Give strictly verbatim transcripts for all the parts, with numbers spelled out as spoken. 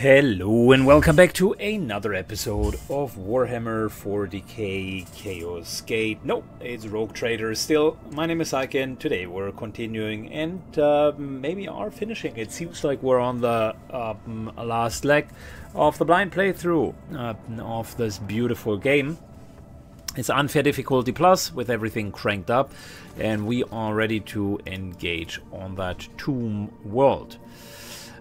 Hello and welcome back to another episode of Warhammer forty K Chaos Gate. No, it's Rogue Trader still. My name is Ike and today we're continuing and uh, maybe are finishing. It seems like we're on the um, last leg of the blind playthrough uh, of this beautiful game. It's unfair difficulty plus with everything cranked up, and we are ready to engage on that tomb world.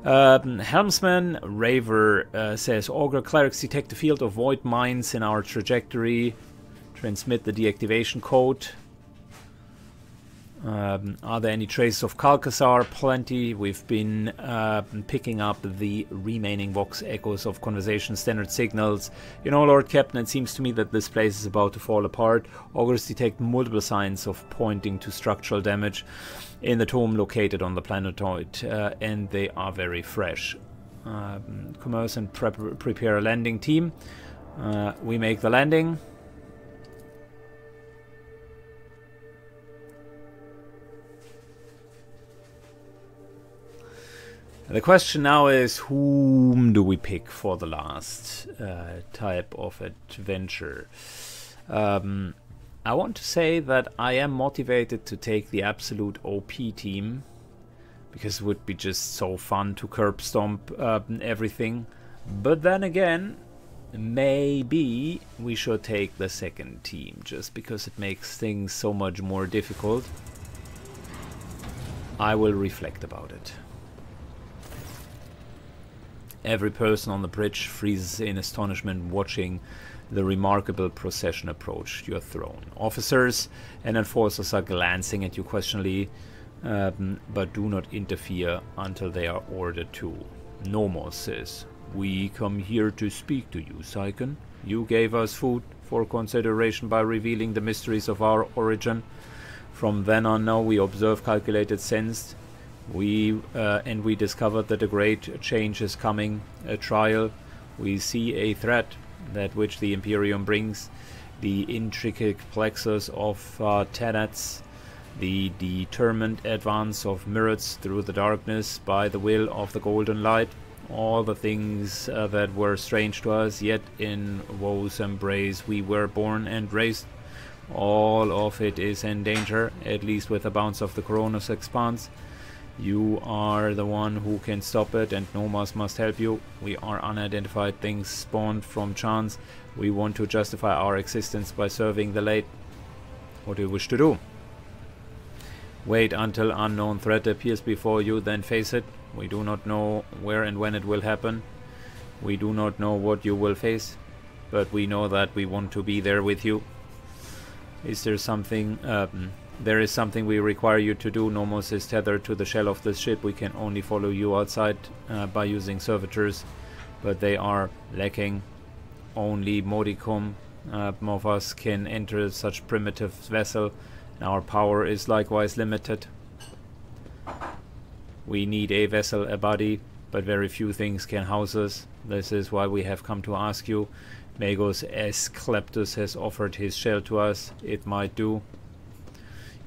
Um, Helmsman Raver uh, says, Augur clerics detect the field of void mines in our trajectory. Transmit the deactivation code. Um, are there any traces of Kalkasar? Plenty. We've been uh, picking up the remaining vox echoes of conversation standard signals. You know, Lord Captain, it seems to me that this place is about to fall apart. Augurs detect multiple signs of pointing to structural damage in the tomb located on the planetoid, uh, and they are very fresh. Um, commerce and prep prepare a landing team. Uh, we make the landing. The question now is, whom do we pick for the last uh, type of adventure? Um, I want to say that I am motivated to take the absolute O P team, because it would be just so fun to curb stomp uh, everything. But then again, maybe we should take the second team, just because it makes things so much more difficult. I will reflect about it. Every person on the bridge freezes in astonishment watching the remarkable procession approach your throne. Officers and enforcers are glancing at you questioningly, um, but do not interfere until they are ordered to. Nomos says, "We come here to speak to you, Syken. You gave us food for consideration by revealing the mysteries of our origin. From then on now we observe calculated sense. We uh, and we discovered that a great change is coming, a trial. We see a threat, that which the Imperium brings, the intricate plexus of uh, tenets, the determined advance of myriads through the darkness by the will of the golden light. All the things uh, that were strange to us, yet in woe's embrace we were born and raised. All of it is in danger, at least with a bounce of the Koronus expanse. You are the one who can stop it, and Nomos must help you. We are unidentified things spawned from chance. We want to justify our existence by serving the late. What do you wish to do? Wait until unknown threat appears before you, then face it. We do not know where and when it will happen. We do not know what you will face, but we know that we want to be there with you. Is there something... Um, There is something we require you to do. Nomos is tethered to the shell of this ship. We can only follow you outside uh, by using servitors, but they are lacking. Only modicum uh, of us can enter such primitive vessel, and our power is likewise limited. We need a vessel, a body, but very few things can house us. This is why we have come to ask you. Magos Aesclepius has offered his shell to us. It might do."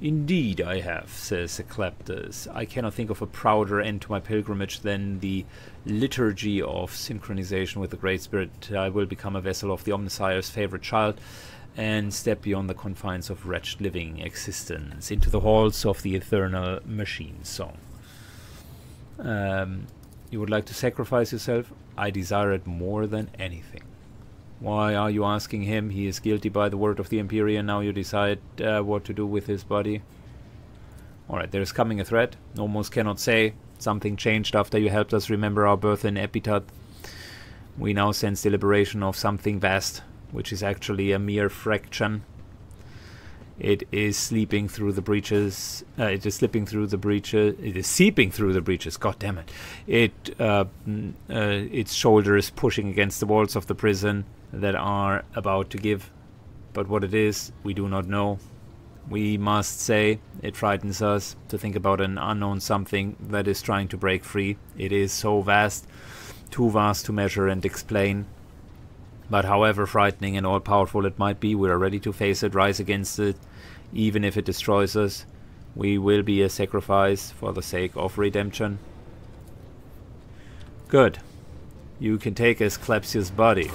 "Indeed I have," says Aesclepius. "I cannot think of a prouder end to my pilgrimage than the liturgy of synchronization with the Great Spirit. I will become a vessel of the Omnissiah's favorite child and step beyond the confines of wretched living existence into the halls of the eternal machine song. Um, you would like to sacrifice yourself? I desire it more than anything. Why are you asking him? He is guilty by the word of the Imperium. Now you decide uh, what to do with his body." Alright, there is coming a threat. Nomos cannot say. Something changed after you helped us remember our birth in Epitaph. We now sense the liberation of something vast, which is actually a mere fraction. It is sleeping through the breaches. Uh, it is slipping through the breaches. It is seeping through the breaches. God damn it. It, uh, uh, its shoulder is pushing against the walls of the prison that are about to give, but what it is we do not know. We must say it frightens us to think about an unknown something that is trying to break free. It is so vast, too vast to measure and explain, but however frightening and all-powerful it might be, we are ready to face it, rise against it, even if it destroys us. We will be a sacrifice for the sake of redemption." Good. You can take Aesclepius' body.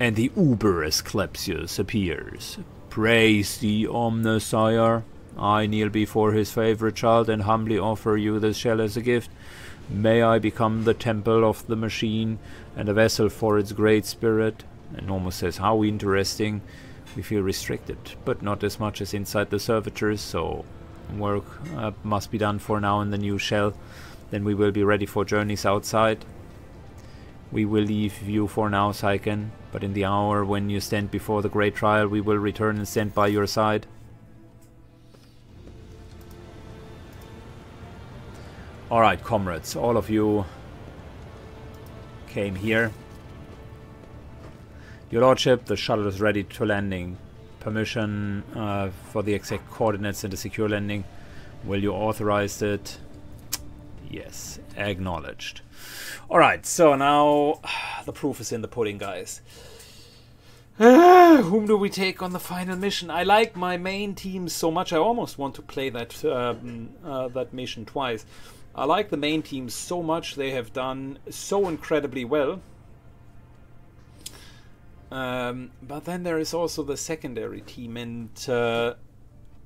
And the Uber Aesclepius appears. Praise the Omnissiah. I kneel before his favorite child and humbly offer you this shell as a gift. May I become the temple of the machine and a vessel for its great spirit. And Nomos says, how interesting. We feel restricted, but not as much as inside the servitors, so work uh, must be done for now in the new shell. Then we will be ready for journeys outside. We will leave you for now, Saiken, but in the hour when you stand before the great trial, we will return and stand by your side. Alright, comrades, all of you came here. Your Lordship, the shuttle is ready to landing. Permission uh, for the exact coordinates and the secure landing. Will you authorize it? Yes, acknowledged. Alright, so now the proof is in the pudding, guys. Ah, whom do we take on the final mission? I like my main team so much, I almost want to play that, um, uh, that mission twice. I like the main team so much, they have done so incredibly well. Um, but then there is also the secondary team, and uh,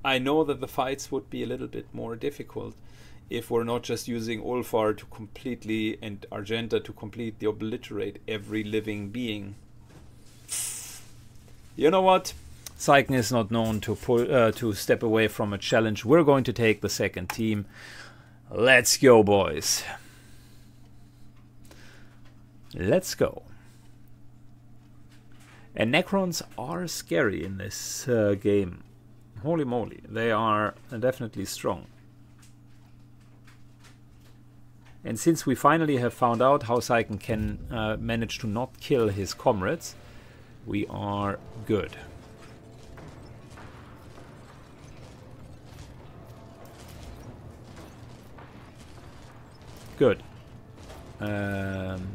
I know that the fights would be a little bit more difficult if we're not just using Ulfar to completely, and Argenta to completely obliterate every living being. You know what? Saiken is not known to pull, uh, to step away from a challenge. We're going to take the second team. Let's go, boys. Let's go. And Necrons are scary in this uh, game. Holy moly, they are definitely strong. And since we finally have found out how Saiken can uh, manage to not kill his comrades, we are good. Good. Um,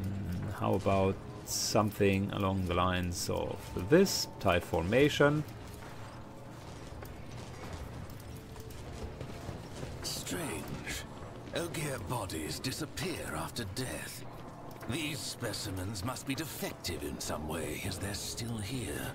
how about something along the lines of this type formation? Strange. Ogier bodies disappear after death. These specimens must be defective in some way, as they're still here.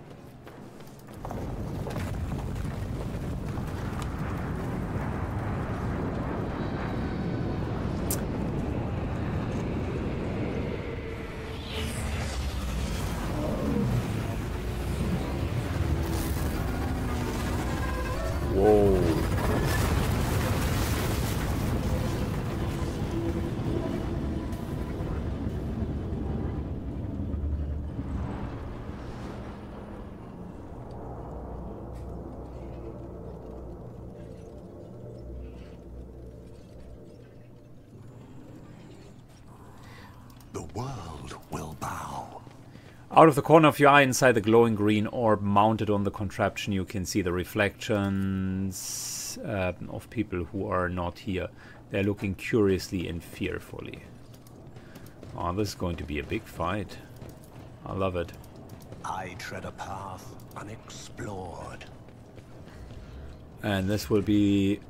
Out of the corner of your eye, inside the glowing green orb mounted on the contraption, you can see the reflections uh, of people who are not here. They're looking curiously and fearfully. Oh, this is going to be a big fight. I love it. I tread a path unexplored. And this will be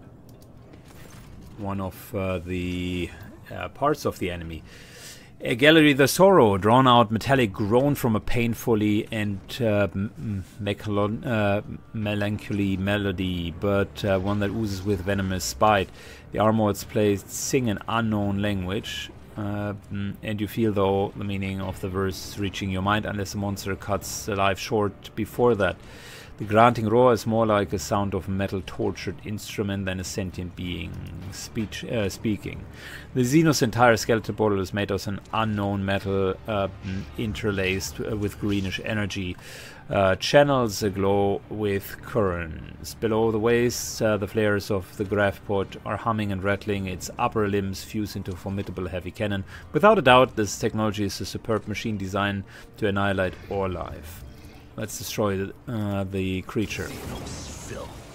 one of uh, the uh, parts of the enemy. A gallery, the sorrow, drawn out metallic groan from a painfully and uh, uh, melancholy melody, but uh, one that oozes with venomous spite. The armored plates sing an unknown language, uh, and you feel, though, the meaning of the verse reaching your mind, unless the monster cuts the life short before that. The grunting roar is more like a sound of a metal-tortured instrument than a sentient being speech, uh, speaking. The Xenos' entire skeletal bottle is made of an unknown metal uh, interlaced uh, with greenish energy. Uh, channels aglow with currents. Below the waist, uh, the flares of the gravpod are humming and rattling. Its upper limbs fuse into a formidable heavy cannon. Without a doubt, this technology is a superb machine designed to annihilate all life. Let's destroy the, uh, the creature.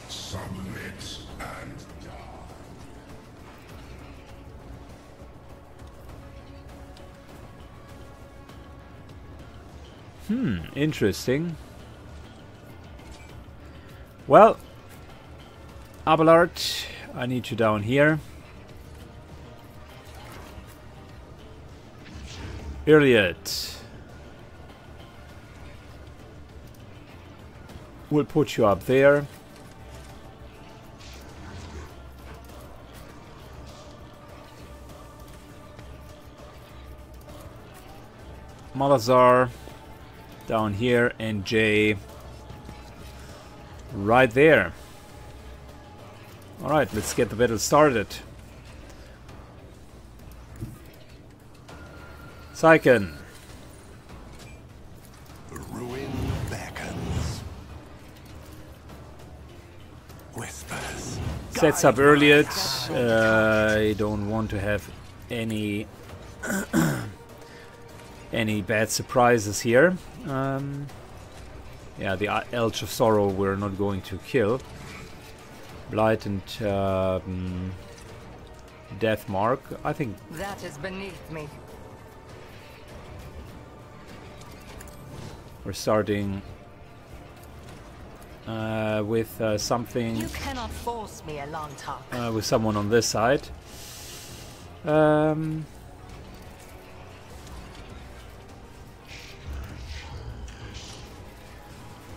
Submit and die. Hmm, interesting. Well, Abelard, I need you down here. Iliot will put you up there. Malazhar down here and Jay right there. Alright, let's get the battle started. Sycan. Ruin beckons. Whispers. Sets up earlier. Uh, I don't want to have any any bad surprises here. Um, yeah, the Elch of Sorrow we're not going to kill. Blight and um, Death Mark. I think that is beneath me. We're starting uh, with uh, something. You cannot force me a long talk. Uh, with someone on this side. Um,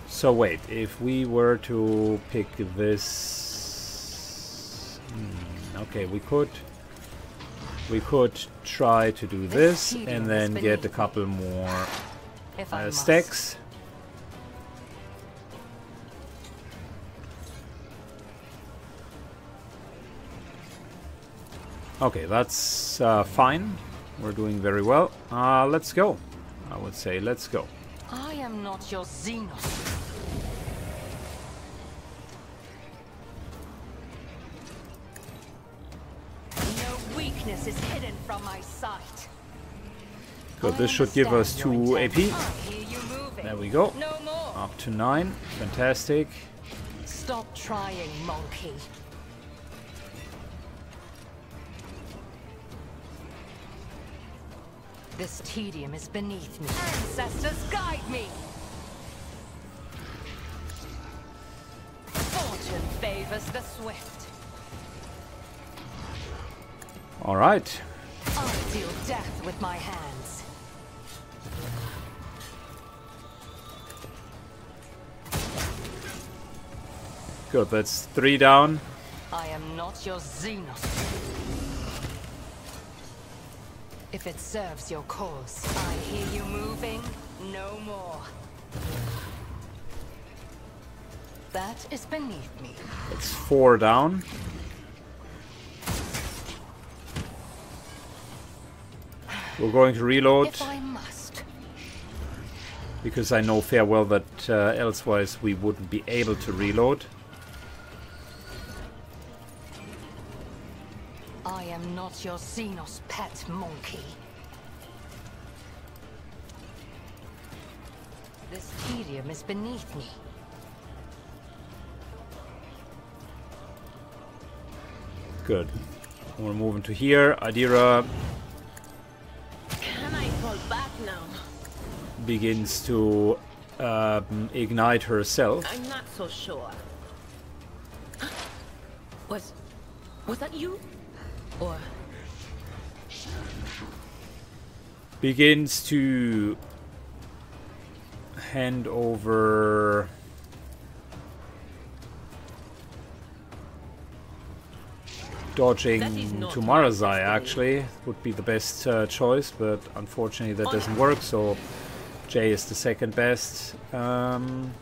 so wait, if we were to pick this, hmm, okay, we could, we could try to do this, this and then get a couple more. Uh, stacks. Okay, that's uh, fine. We're doing very well. Uh, let's go. I would say let's go. I am not your Xenos. No weakness is hidden from my sight. Good, this should give us two A P. There we go. Up to nine. Fantastic. Stop trying, monkey. This tedium is beneath me. Ancestors, guide me. Fortune favors the swift. All right. I deal death with my hands. Good, that's three down. I am not your Xenos. If it serves your cause, I hear you moving no more. That is beneath me. That's four down. We're going to reload. If I must. Because I know fair well that uh, elsewise we wouldn't be able to reload. Not your Xenos pet monkey. This tedium is beneath me. Good. We're moving to here. Idira. Can I fall back now? Begins to uh, ignite herself. I'm not so sure. Was was that you? Or begins to hand over dodging to Marazai. Actually would be the best uh, choice, but unfortunately that doesn't work, so Jay is the second best. um,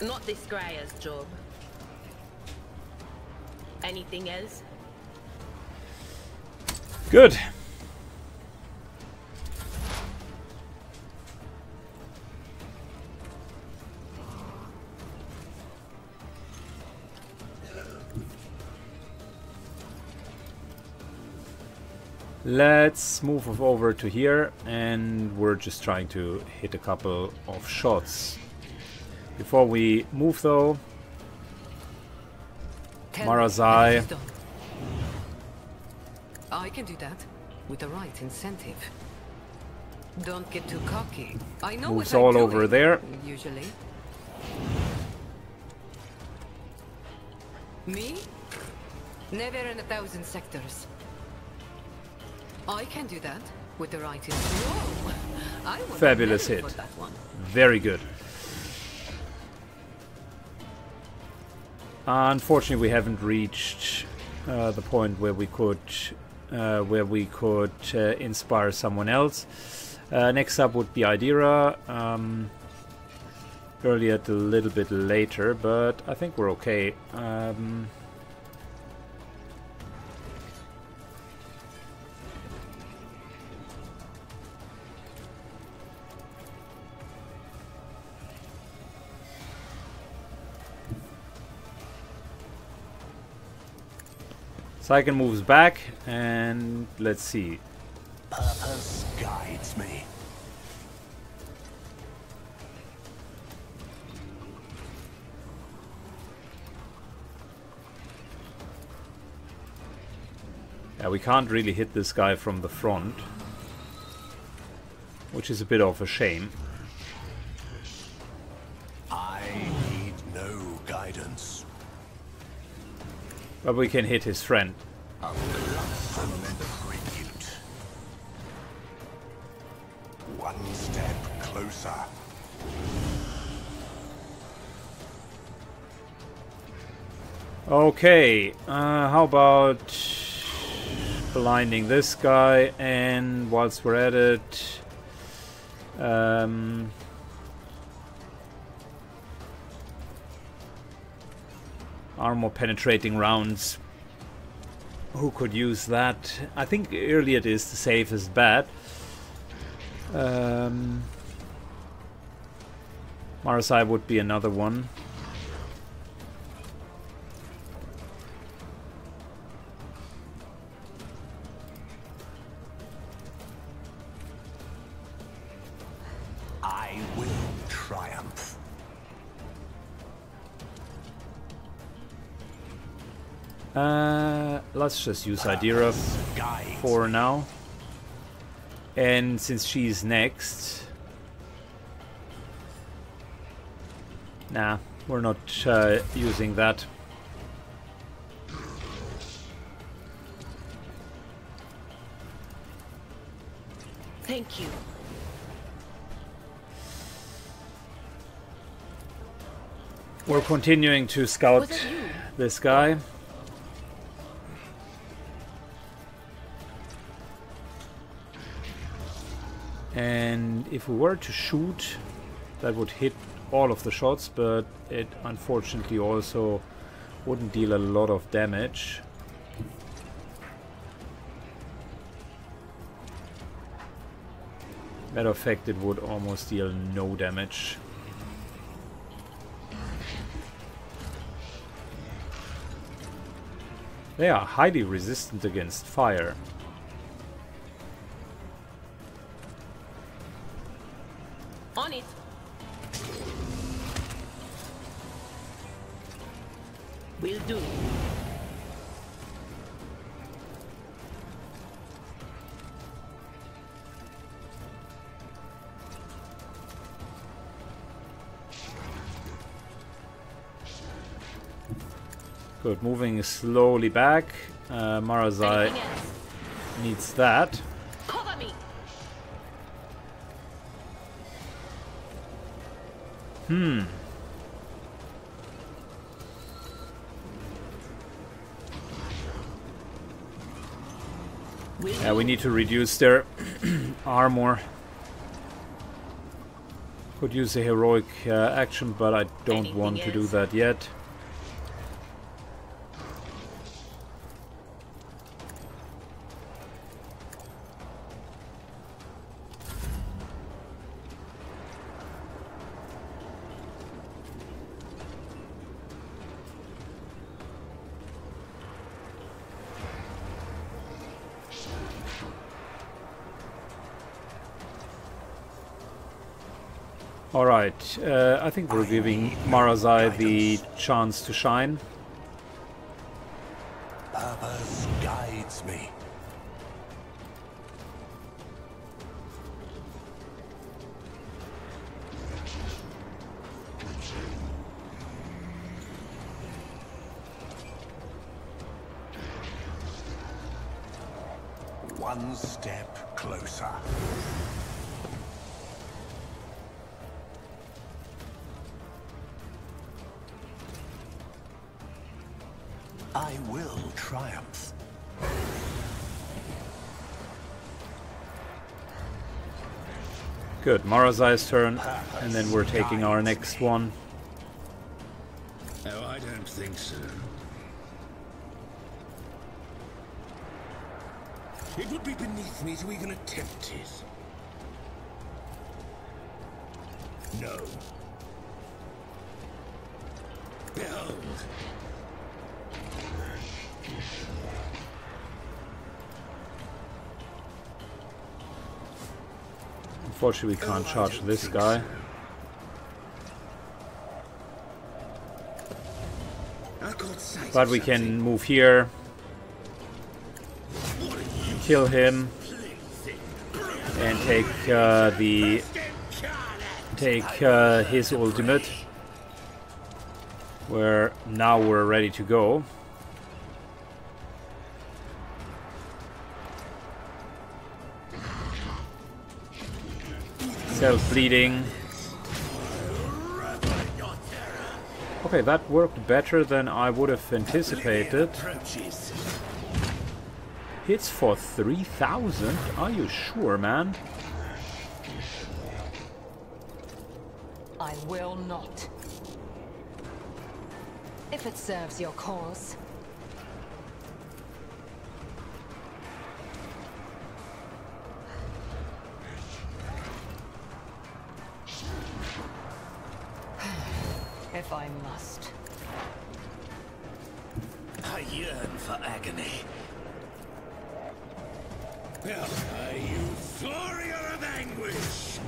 Not this Greyer's job. Anything else? Good. Let's move over to here, and we're just trying to hit a couple of shots. Before we move, though, Marazai. I can do that. with the right incentive. Don't get too cocky. I know what I'm doing. Moves all over there. Usually. Me? Never in a thousand sectors. I can do that with the right incentive. I want fabulous hit. That one. Very good. Unfortunately, we haven't reached uh, the point where we could uh, where we could uh, inspire someone else. Uh, next up would be Idira. Um, Iliot a little bit later, but I think we're okay. Um, Saiken moves back, and let's see. Purpose guides me. Yeah, we can't really hit this guy from the front, which is a bit of a shame. I need no guidance. But we can hit his friend. One step closer. Okay, uh, how about blinding this guy, and whilst we're at it, um, armor penetrating rounds. Who could use that? I think Iliot is the safest bet. Um, Marazai would be another one. I will triumph. Uh, let's just use Idira for now. And since she's next, nah, we're not uh, using that. Thank you. We're continuing to scout this guy. And if we were to shoot, that would hit all of the shots, but it unfortunately also wouldn't deal a lot of damage. Matter of fact, it would almost deal no damage. They are highly resistant against fire. Will do. Good, moving slowly back. Uh, Marazai needs that. Cover me. Hmm. Yeah, we need to reduce their armor. Could use a heroic uh, action, but I don't Anything want to is. do that yet. Alright, uh, I think we're giving Marazai the chance to shine. Purpose guides me. one step closer. I will triumph. Good, Marazai's turn, and then we're taking our next one. No, I don't think so. It would be beneath me to even attempt it. No. Behold. Unfortunately, we can't oh, charge this guy. So. But we can move here, kill him, and take uh, the take uh, his ultimate. Where now we're ready to go. Self-bleeding. Okay, that worked better than I would have anticipated. Hits for three thousand? Are you sure, man? I will not. If it serves your cause. If I must. I yearn for agony. Well, are you euphoria of anguish?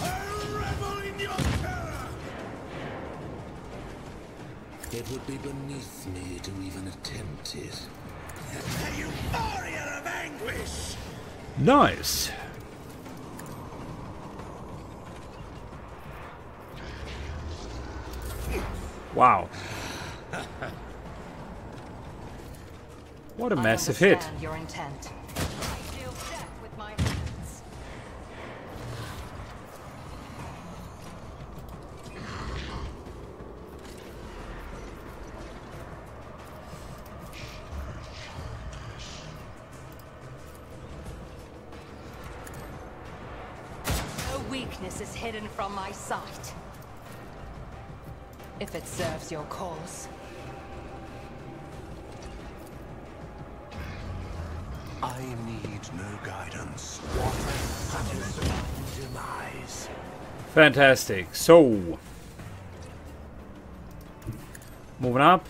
I revel in your terror! It would be beneath me to even attempt it. A euphoria of anguish! Nice! Wow. What a massive hit. Your intent. I deal death with my hands. No weakness is hidden from my sight. If it serves your cause. I need no guidance. What is my demise? Fantastic. So, moving up.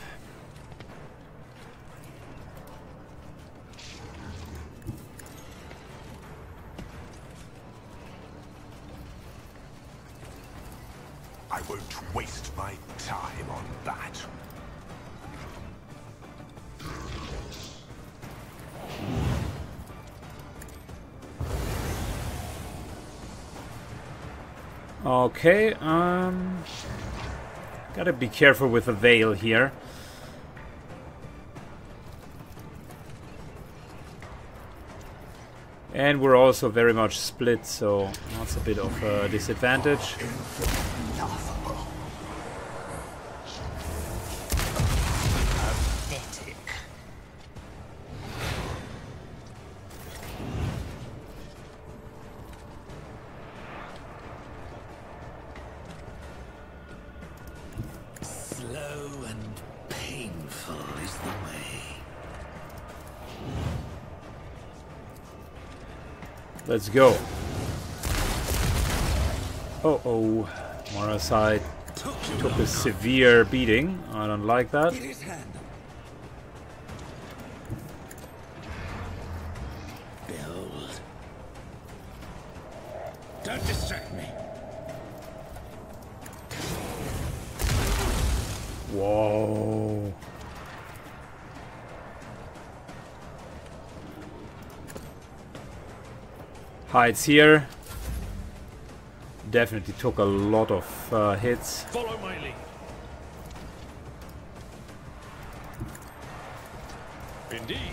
I won't waste my time on that. Okay, um... gotta be careful with the veil here. And we're also very much split, so that's a bit of a disadvantage. Let's go. Uh oh, Marazai took a severe beating. I don't like that. Build. Don't distract me. Whoa. Hides here. Definitely took a lot of uh, hits. Follow my lead. Indeed.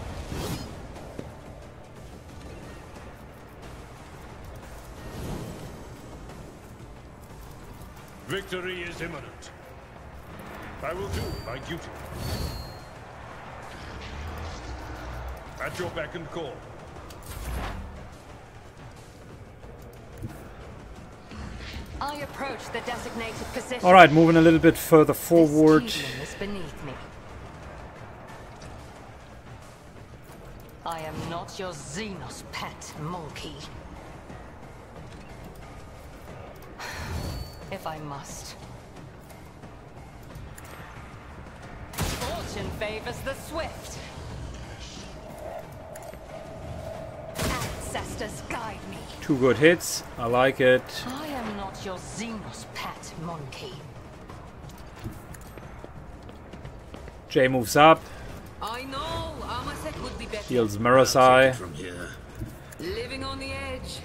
Victory is imminent. I will do my duty. At your beck and call. I approach the designated position. All right, moving a little bit further forward. This evening is beneath me. I am not your Xenos pet, monkey. If I must. Fortune favors the swift. Ancestors guide me. Two good hits. I like it. I am not your Xenos pet, monkey. Jay moves up. I know Amaset would be better. Heals Marazai. From here. Living on the edge.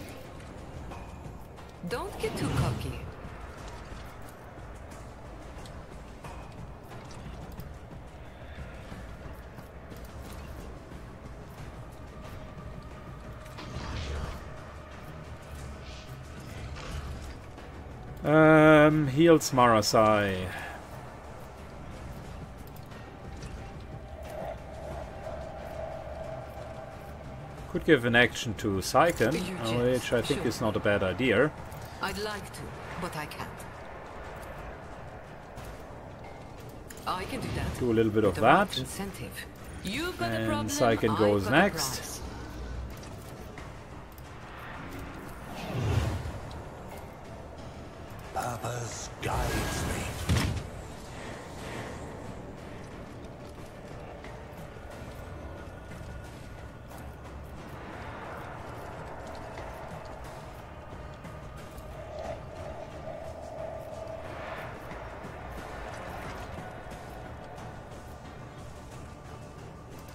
Don't get too cocky. Um, heals Marazai. Could give an action to Sycan, which I think sure. is not a bad idea. I'd like to, but I can't. I can do that. Do a little bit of that. You've got and a problem, Sycan goes got next. Purpose guides me.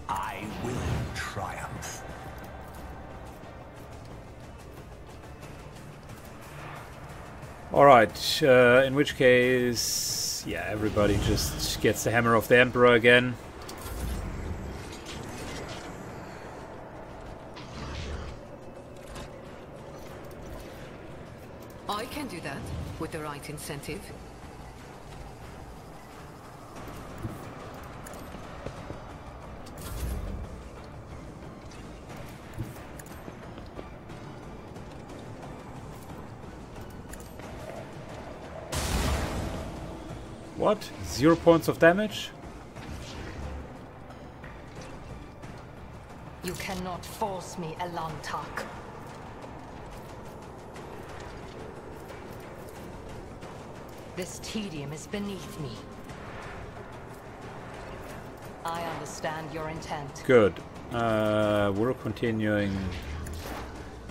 I will triumph. All right, uh, in which case, yeah, everybody just gets the hammer of the Emperor again. I can do that with the right incentive. What? Zero points of damage? You cannot force me, Elantak. This tedium is beneath me. I understand your intent. Good. Uh, we're continuing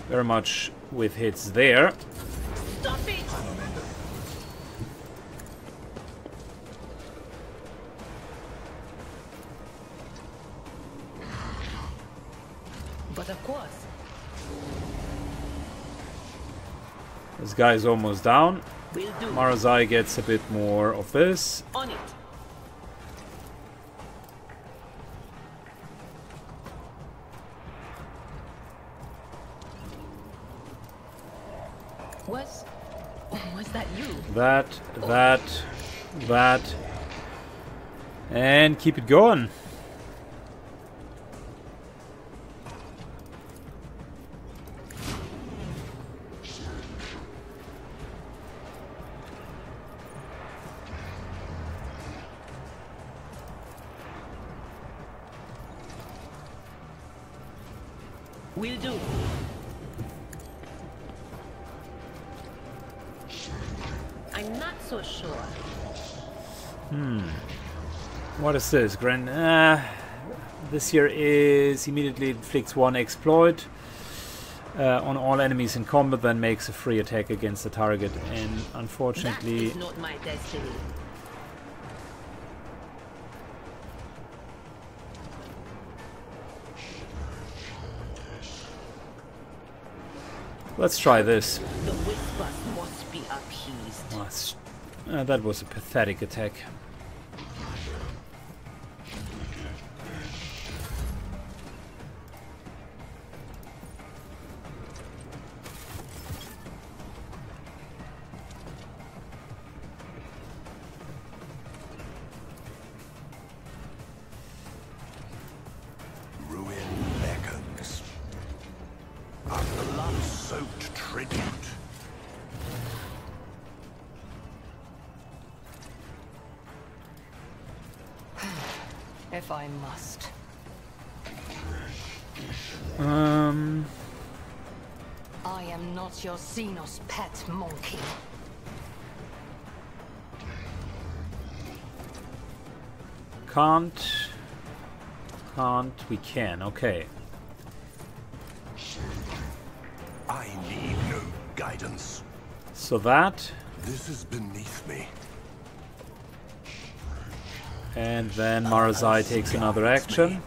very much with hits there. Stop it! This guy is almost down. Marazai gets a bit more of this. On it. Was, was that you? That, that, oh. that. And keep it going. Will do. I'm not so sure. Hmm. What is this, Grand? Uh, this here is immediately inflicts one exploit uh, on all enemies in combat, then makes a free attack against the target. And unfortunately, that is not my destiny. Let's try this. The whispers must be appeased. Oh, uh, that was a pathetic attack. if I must. Um. I am not your Xenos pet monkey. Can't. Can't. We can. Okay. I need no guidance. So that. This is beneath me. And then Marazai takes another action.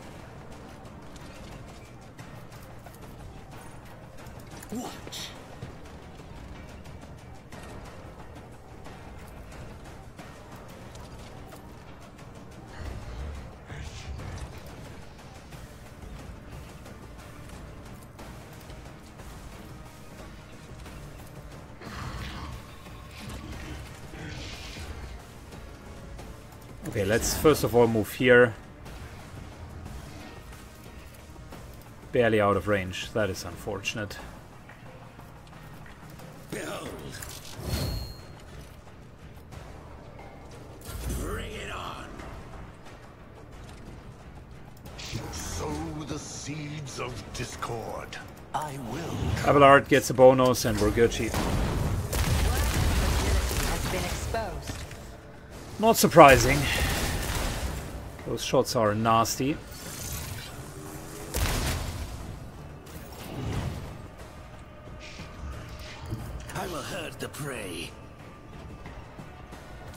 What? Okay, let's first of all move here. Barely out of range. That is unfortunate. Build. Bring it on. Sow the seeds of discord. I will. Abelard gets a bonus and we're Gucci. Not surprising. Those shots are nasty. I will hurt the prey.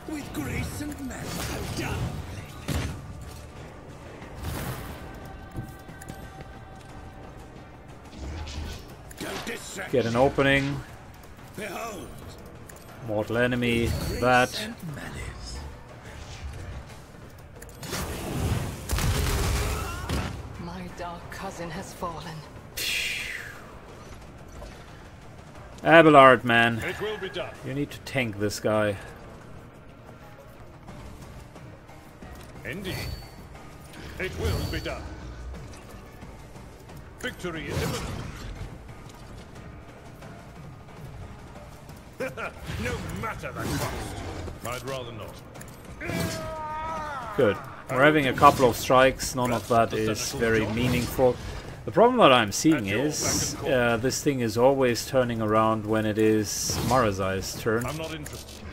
With grace and mercy, down. Get an opening. Behold. Mortal enemy. That. Has fallen. Abelard, man, it will be done. You need to tank this guy. Indeed, it will be done. Victory is imminent. No matter the cost. I'd rather not. Good. We're having a couple of strikes, none of that is very meaningful. The problem that I'm seeing is uh, this thing is always turning around when it is Marazai's turn. I'm not interested.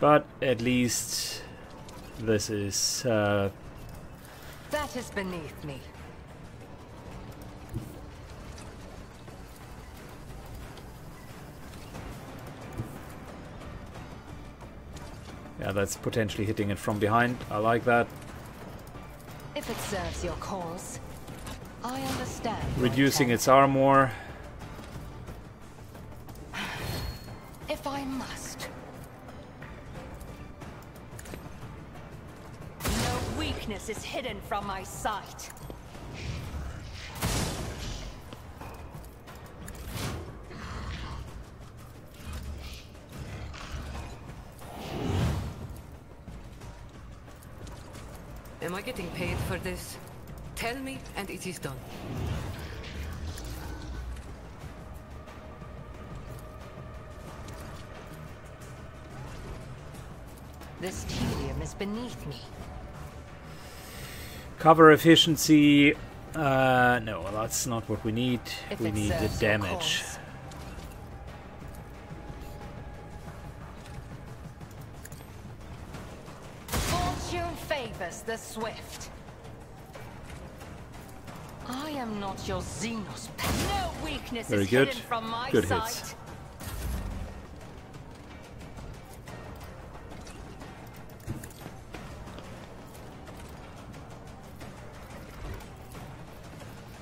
But at least this is uh, that is beneath me. Yeah, that's potentially hitting it from behind. I like that. If it serves your cause, I understand. Reducing its armor. If I must. No weakness is hidden from my sight. Am I getting paid for this? Tell me, and it is done. This tedium is beneath me. Cover efficiency. Uh, no, that's not what we need. If we need the damage. The swift. I am not your Xenos. No weakness is hidden from my sight. Very good. Good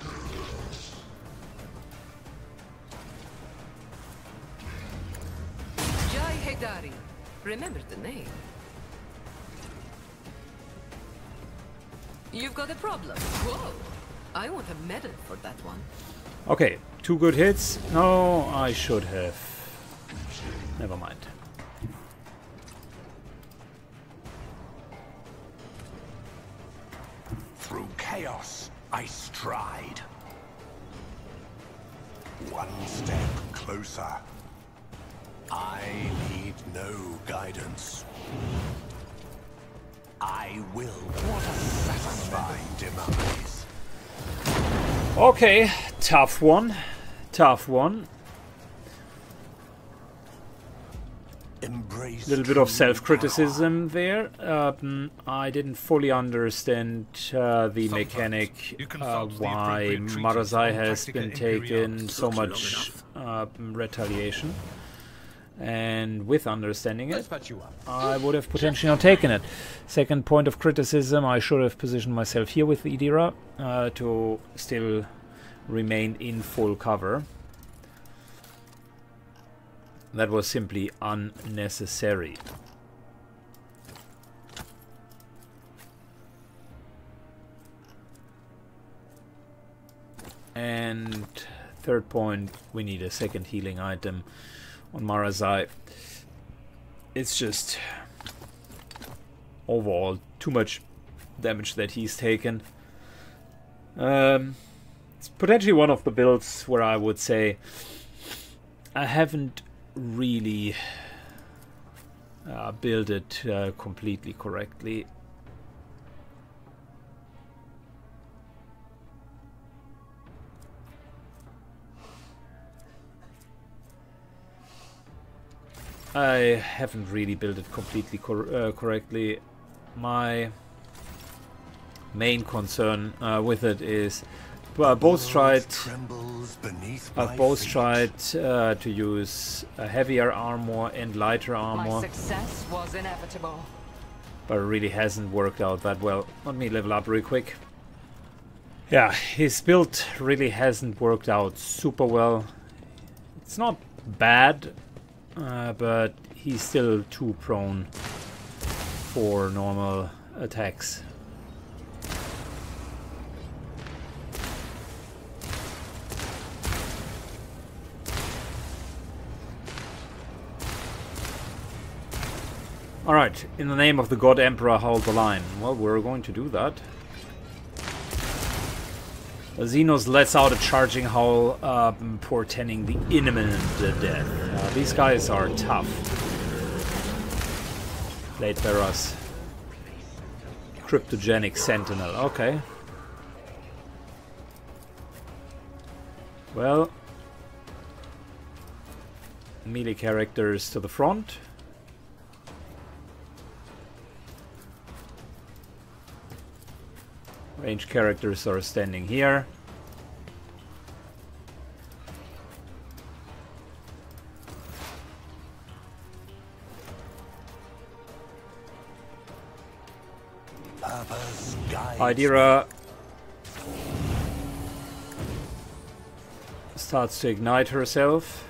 hits. Jai Hedari. Remember the name. You've got a problem. Whoa! I want a medal for that one. Okay, two good hits. No, I should have. Never mind. Through chaos, I stride. One step closer. I need no guidance. I will. What a satisfying demise. Okay, tough one. Tough one. A little bit of self-criticism there. Um, I didn't fully understand uh, the Sometimes mechanic uh, why Marazai has been taken so much uh, retaliation. And with understanding it, I would have potentially not taken it. Second point of criticism, I should have positioned myself here with Idira uh, to still remain in full cover. That was simply unnecessary. And third point, we need a second healing item on Marazai. It's just overall too much damage that he's taken. Um, it's potentially one of the builds where I would say I haven't really uh, build it uh, completely correctly. I haven't really built it completely cor uh, correctly. My main concern uh, with it is Well, I've both tried, I've both tried uh, to use a heavier armor and lighter armor, success was inevitable, but it really hasn't worked out that well. Let me level up real quick. Yeah, his build really hasn't worked out super well. It's not bad, uh, but he's still too prone for normal attacks. Alright, in the name of the God Emperor, hold the line. Well, we're going to do that. Xenos lets out a charging howl, uh, portending the imminent death. Uh, these guys are tough. Platebearers. Cryptogenic Sentinel, okay. Well. Melee characters to the front. Range characters are standing here. Idira starts to ignite herself.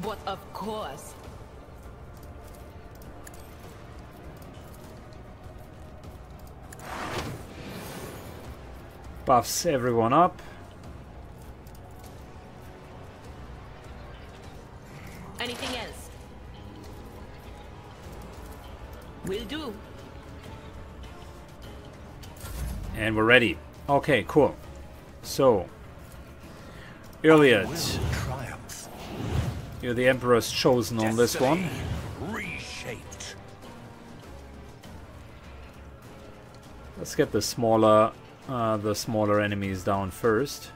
But of course. Buffs everyone up. Anything else? Will do. And we're ready. Okay, cool. So, Iliot, you're the Emperor's chosen on this one. Reshaped. Let's get the smaller. Uh, the smaller enemies down first.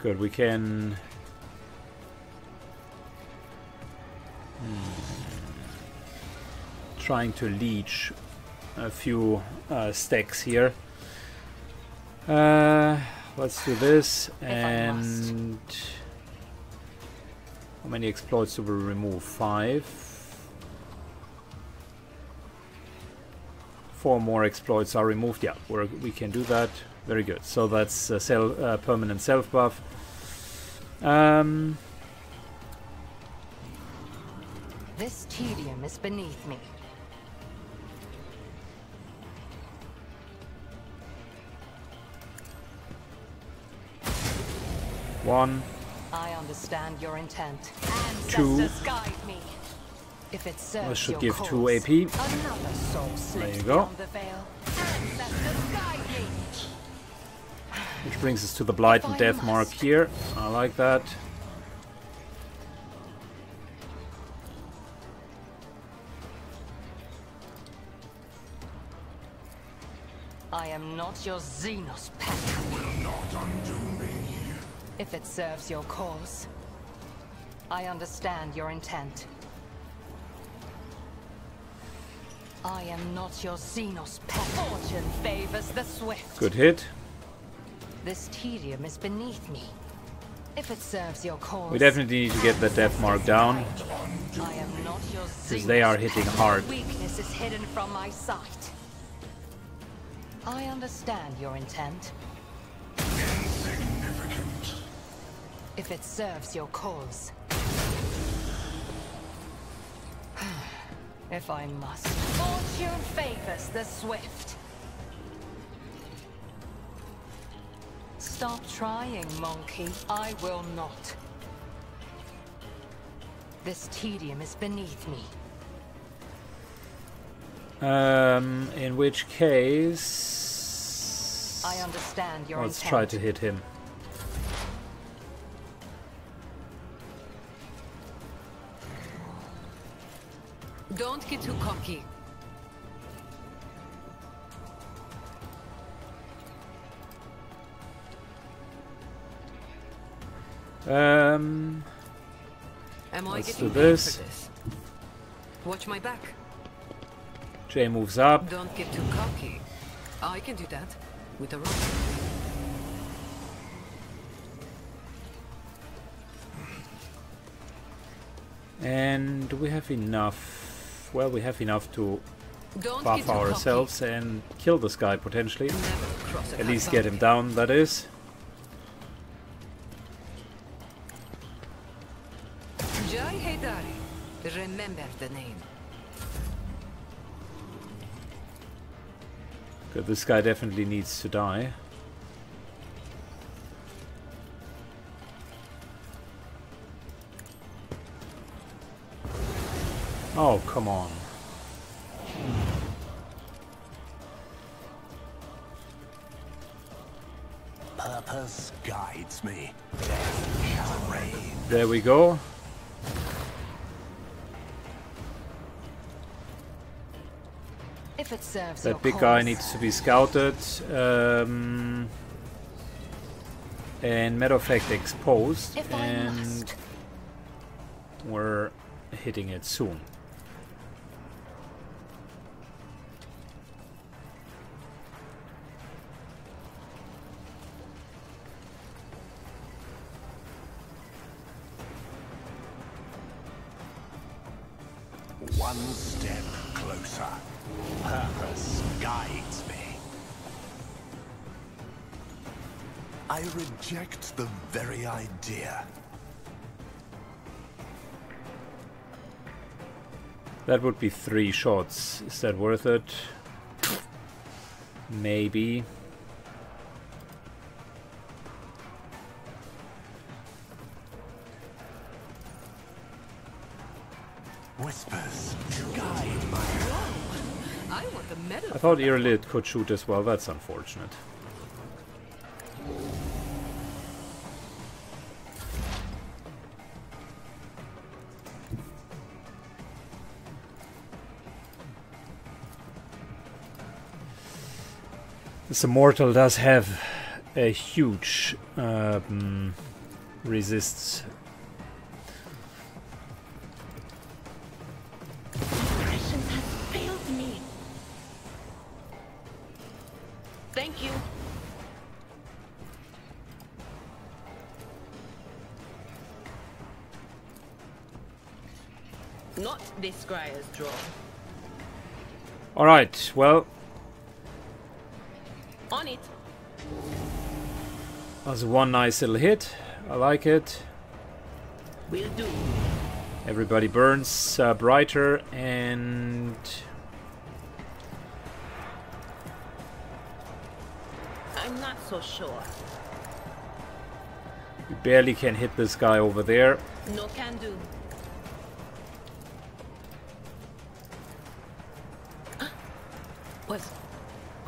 Good, we can... Hmm. Trying to leech a few uh, stacks here. Uh... Let's do this, and how many exploits do we remove? Five. Four more exploits are removed. Yeah, we're, we can do that. Very good. So that's a self, uh, permanent self buff. Um, this tedium is beneath me. One. I understand your intent. Two. Guide me. If it serves this should give calls, two A P. There you go. The Which brings us to the Blight and Death mark here. I like that. I am not your Xenos pack. You will not undo me. If it serves your cause, I understand your intent. I am not your Xenos pack. Fortune favors the swift. Good hit. This tedium is beneath me. If it serves your cause, we definitely need to get the death mark down. I am not your Xenos pack. Because they are hitting hard. Weakness is hidden from my sight. I understand your intent. Insignificant. If it serves your cause. If I must. Fortune favors the swift. Stop trying, monkey. I will not. This tedium is beneath me. Um, in which case, I understand your let's intent. Try to hit him. Don't get too cocky. Um, Am I let's do this. this. Watch my back. Jay moves up. Don't get too cocky. I can do that with a rock. And do we have enough? Well, we have enough to Don't buff ourselves cocky. and kill this guy potentially. At least get him down, that is. Jai Heydari. Remember the name. Good, this guy definitely needs to die. Oh, come on. Purpose guides me. There we go. That big guy needs to be scouted, um, and matter of fact exposed, and we're hitting it soon. One step closer. Purpose guides me. I reject the very idea. That would be three shots. Is that worth it? Maybe. Whispers guide my. I thought Iliot could shoot as well, that's unfortunate. This Immortal does have a huge um, resists. All right, well, on it. That's one nice little hit. I like it. Will do. Everybody burns uh, brighter, and I'm not so sure. We barely can hit this guy over there. No can do.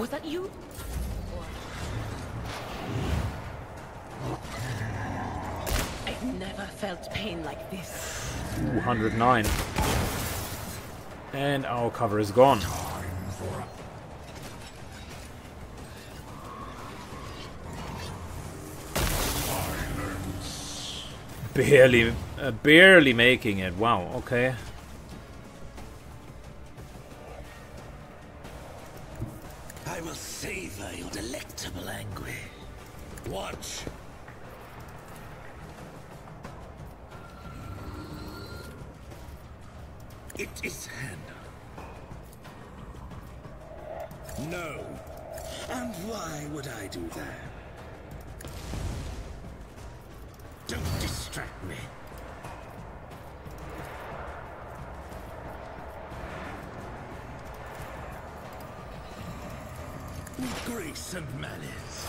Was that you? I've never felt pain like this. Ooh, one hundred nine. And our cover is gone. Barely, uh, barely making it. Wow, okay. I will savor your delectable anguish. Watch. It is handled. No. And why would I do that? Don't distract me. With grace and malice.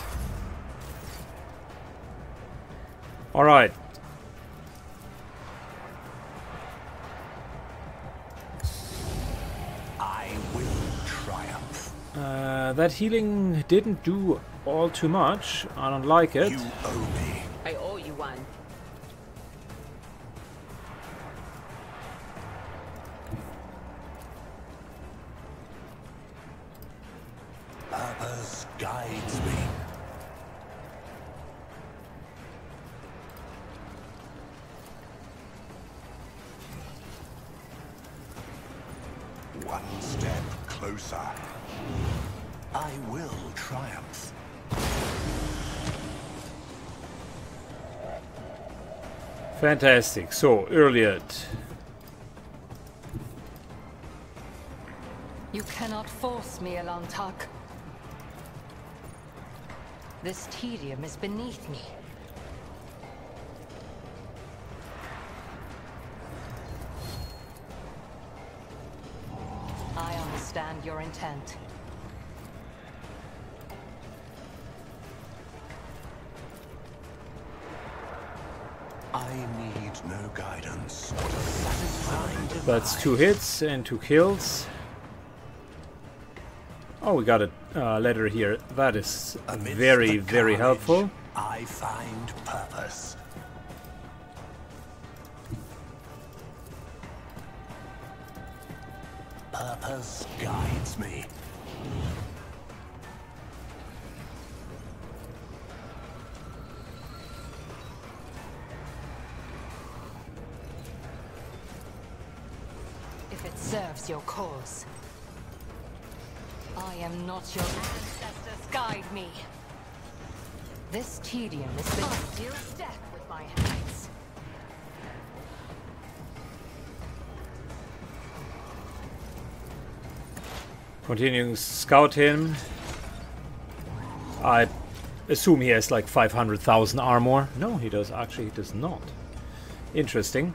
All right. I will triumph. Uh, that healing didn't do all too much. I don't like it. You owe me. I owe you one. Others guides me. One step closer. I will triumph. Fantastic. So, Iliot. You cannot force me, Alantak. This tedium is beneath me. I understand your intent. I need no guidance. That's two hits and two kills. Oh, we got a uh, letter here. That is amidst very, very helpful. I find purpose. Purpose guides me. If it serves your cause. I am not your ancestors. Guide me. This tedium is the deal death with my hands. Continuing scout him. I assume he has like five hundred thousand armor. No, he does actually. He does not. Interesting.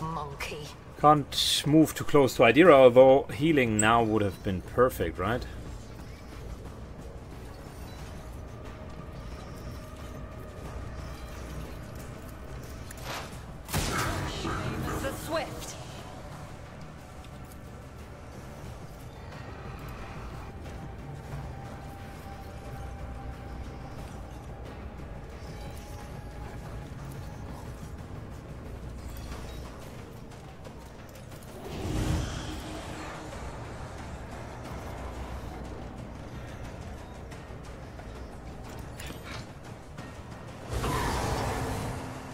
Monkey. Can't move too close to Idira, although healing now would have been perfect, right? So swift.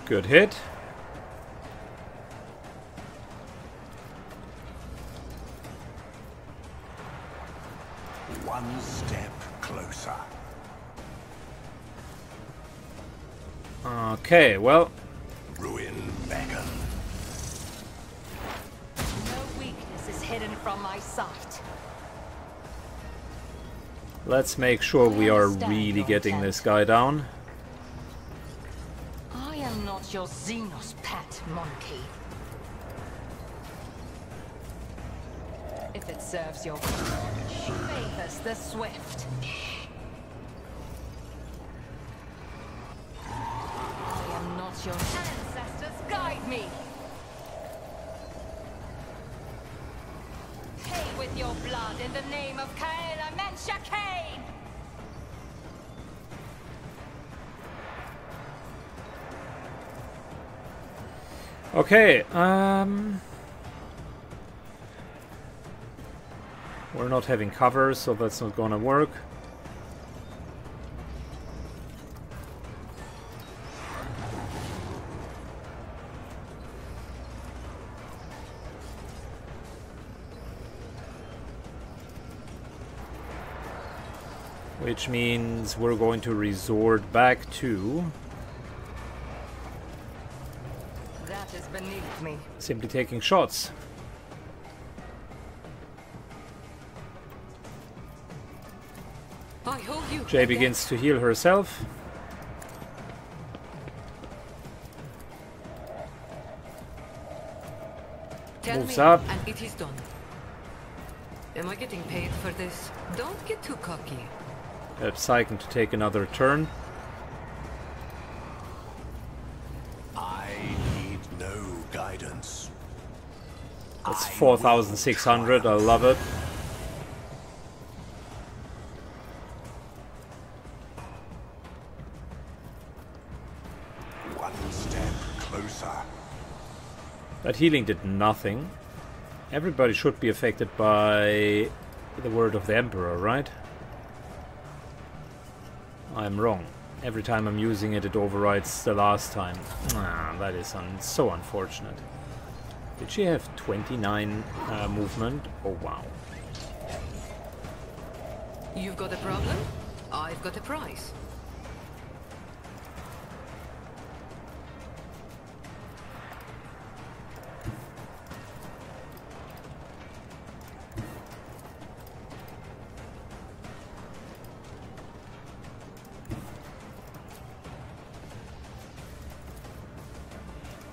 Good hit. One step closer. Okay, well. Ruin beggar. No weakness is hidden from my sight. Let's make sure we are really getting this guy down. Your Xenos pet monkey. if it serves your purpose. Favors the swift. I am not your ancestors. Guide me. Pay with your blood in the name of Kaela Menshakane. Okay, um... we're not having cover, so that's not gonna work. Which means we're going to resort back to... That is beneath me. Simply taking shots. I hold you. Jay begins to heal herself. Tell Moves me, up. And it is done. Am I getting paid for this? Don't get too cocky. Helps Psyken to take another turn. That's four thousand six hundred, I love it. One step closer. That healing did nothing. Everybody should be affected by the word of the Emperor, right? I'm wrong. Every time I'm using it, it overrides the last time. Ah, that is un- so unfortunate. Did she have twenty-nine uh, movement? Oh wow. You've got a problem? I've got a price.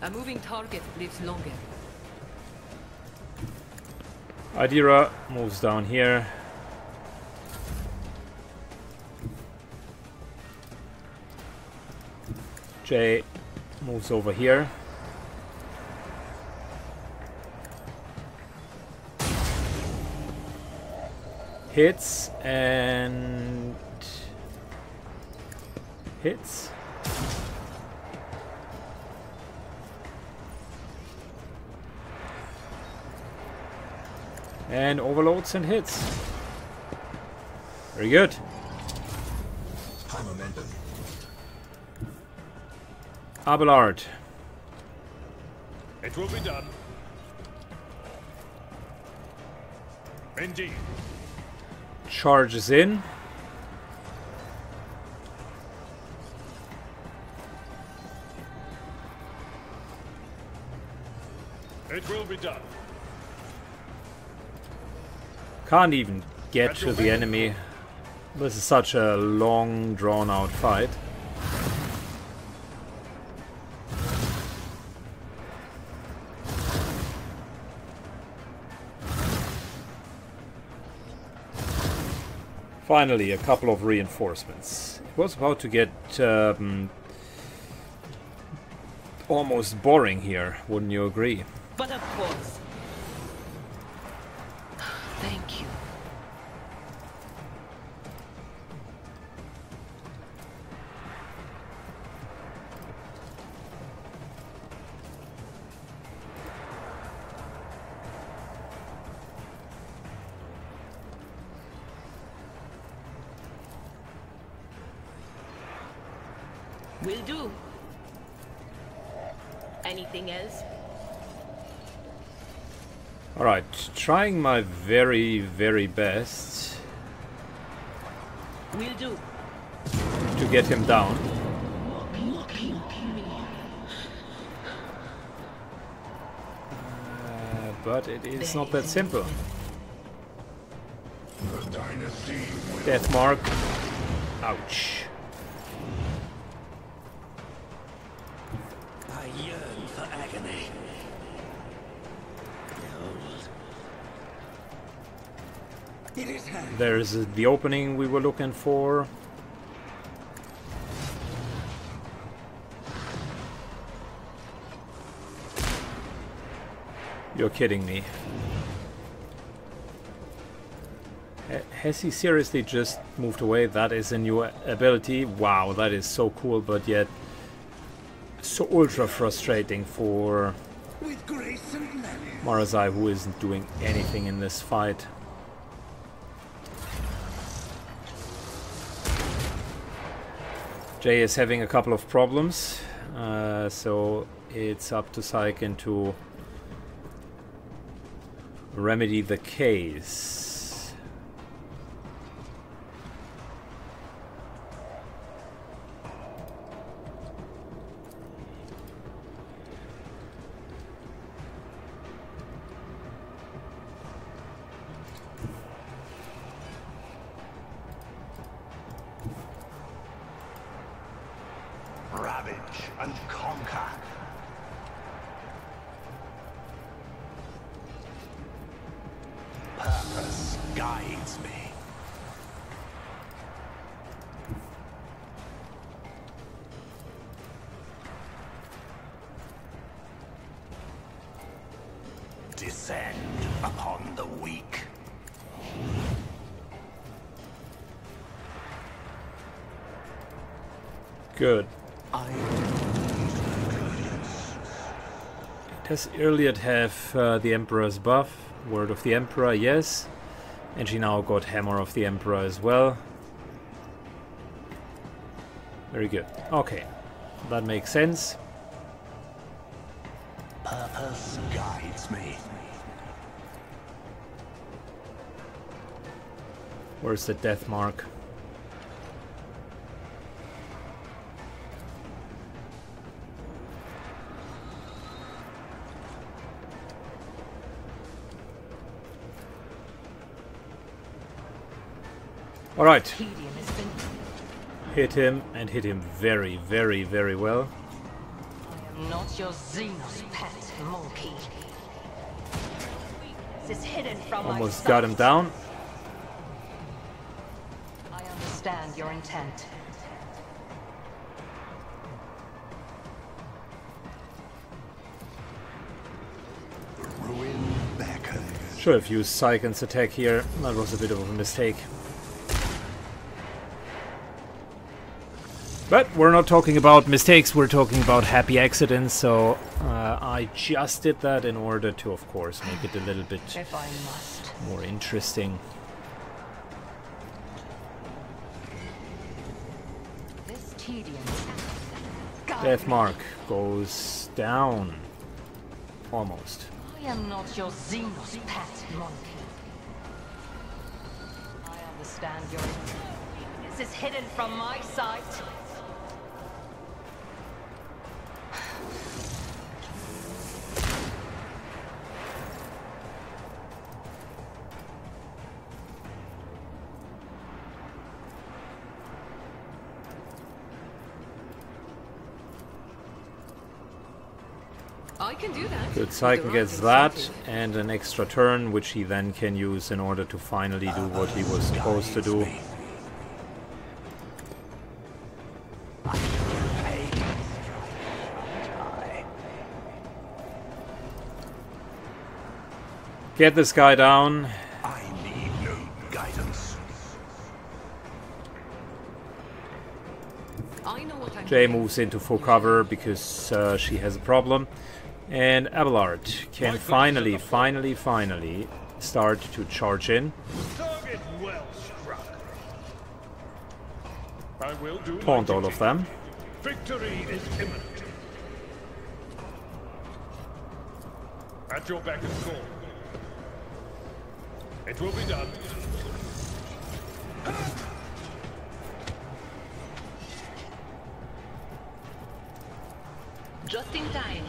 A moving target lives longer. Idira moves down here. Jay moves over here. Hits and hits. And overloads and hits. Very good. High momentum. Abelard. It will be done. Indeed. Charges in. It will be done. Can't even get to the enemy. This is such a long, drawn-out fight. Finally, a couple of reinforcements. It was about to get um, almost boring here, wouldn't you agree? But of course. Thank you. Will do. Anything else? Alright, trying my very, very best Will do. to get him down. Uh, but it is not that simple. Death mark. Ouch. I yearn for agony. There's the opening we were looking for. You're kidding me. Has he seriously just moved away? That is a new ability. Wow, that is so cool, but yet so ultra frustrating for Marazai, who isn't doing anything in this fight. Jay is having a couple of problems, uh, so it's up to Saiken to remedy the case. Good. Does Iliot have uh, the Emperor's buff? Word of the Emperor, yes. And she now got Hammer of the Emperor as well. Very good. Okay, that makes sense. Purpose guides me. Where's the death mark? All right, hit him, and hit him very, very, very well. I am not your Xenos pet, monkey. This is hidden from my sight. Almost got him down. I understand your intent. Ruin beckons. Should have used Saiken's attack here. That was a bit of a mistake. But we're not talking about mistakes, we're talking about happy accidents, so uh, I just did that in order to, of course, make it a little bit more interesting. This tedium. Death mark goes down. Almost. I am not your Xenos pet, monkey. I understand your weakness is hidden from my sight. Can do that. Good, Saiken gets that and an extra turn, which he then can use in order to finally do what he was supposed to do. Get this guy down. I need no guidance. Jay moves into full cover because uh, she has a problem. And Abelard can finally, finally, finally start to charge in. Taunt all of them. Victory is imminent. At your beck and call. It will be done. Just in time.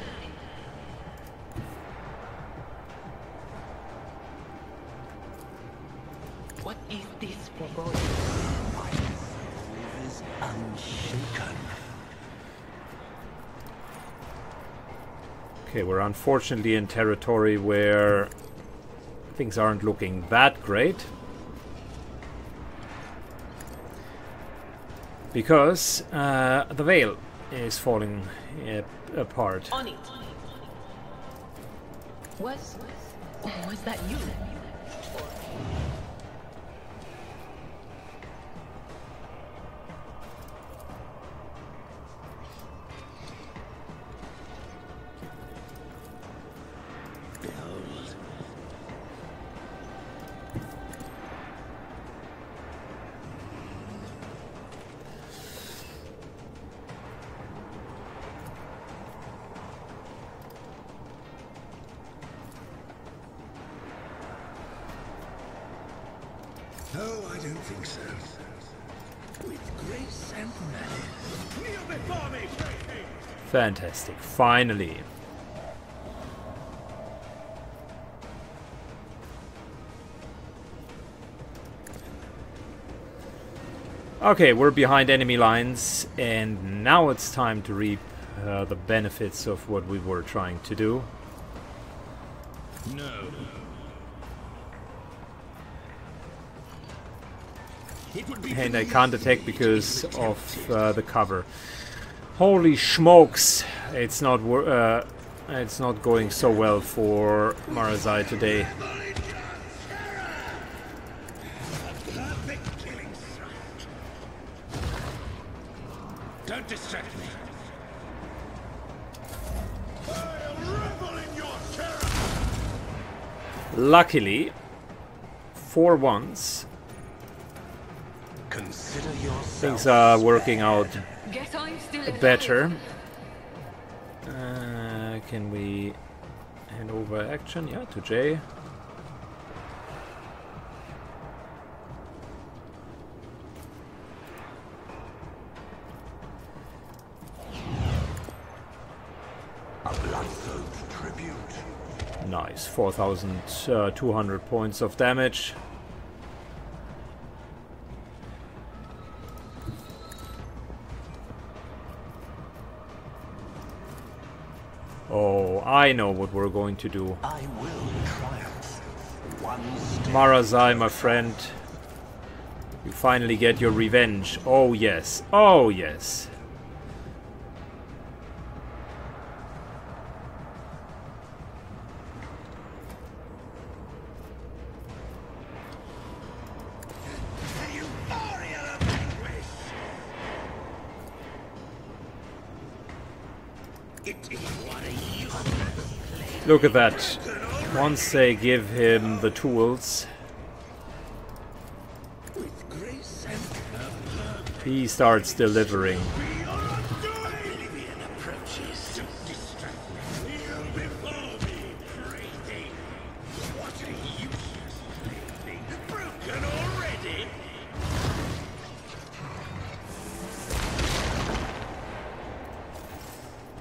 What is this proposal? My resolve is unshaken. Okay, we're unfortunately in territory where things aren't looking that great. because uh, the veil is falling uh, apart. On it. Was was that you? Fantastic, finally. Okay, we're behind enemy lines, and now it's time to reap uh, the benefits of what we were trying to do. No. And I can't attack because of uh, the cover. Holy smokes! It's not wor uh, it's not going so well for Marazai today. Don't distract me. Luckily, for once, things are working out better. Uh, can we hand over action? Yeah, to Jay. A blood-soaked tribute. Nice, four thousand two hundred points of damage. I know what we're going to do. I will triumph. Marazai, my friend, you finally get your revenge. Oh yes, oh yes. Look at that. Once they give him the tools, he starts delivering.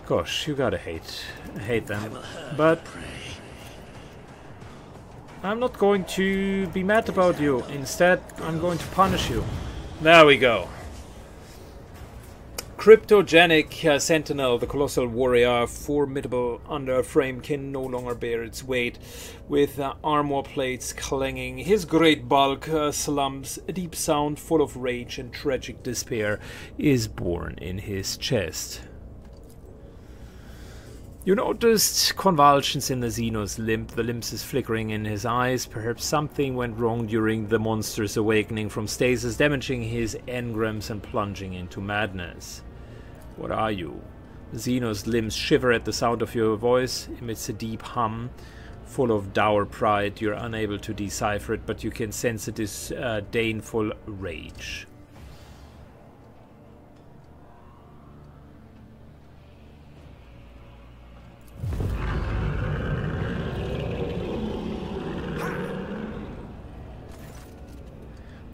Gosh, you gotta hate hate them, but I'm not going to be mad about you. Instead, I'm going to punish you. There we go. Cryptogenic uh, Sentinel, the colossal warrior, formidable under a frame, can no longer bear its weight. With uh, armor plates clanging, his great bulk uh, slumps. A deep sound full of rage and tragic despair is born in his chest. You noticed convulsions in the Xeno's limp, the limbs is flickering in his eyes. Perhaps something went wrong during the monster's awakening from stasis, damaging his engrams and plunging into madness. What are you? The Xeno's limbs shiver at the sound of your voice, emits a deep hum, full of dour pride. You're unable to decipher it, but you can sense it is uh, disdainful rage.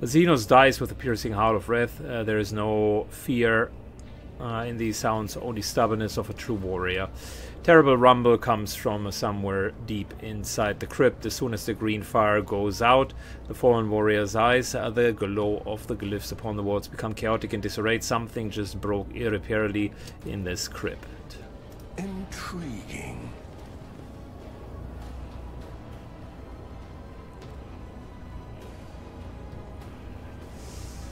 Xenos dies with a piercing howl of wrath. Uh, there is no fear uh, in these sounds, only stubbornness of a true warrior. Terrible rumble comes from somewhere deep inside the crypt. As soon as the green fire goes out, the fallen warrior's eyes, uh, the glow of the glyphs upon the walls, become chaotic and disarrayed. Something just broke irreparably in this crypt. Intriguing.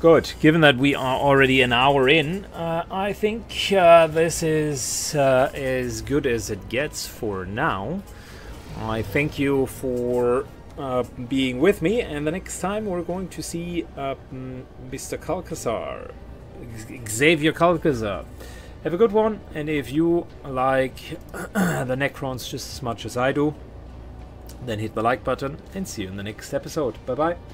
Good. Given that we are already an hour in, uh, I think uh, this is uh, as good as it gets for now. I thank you for uh, being with me, and the next time we're going to see uh, Mister Kalkasar, Xavier Kalkasar. Have a good one, and if you like the Necrons just as much as I do, then hit the like button and see you in the next episode. Bye bye.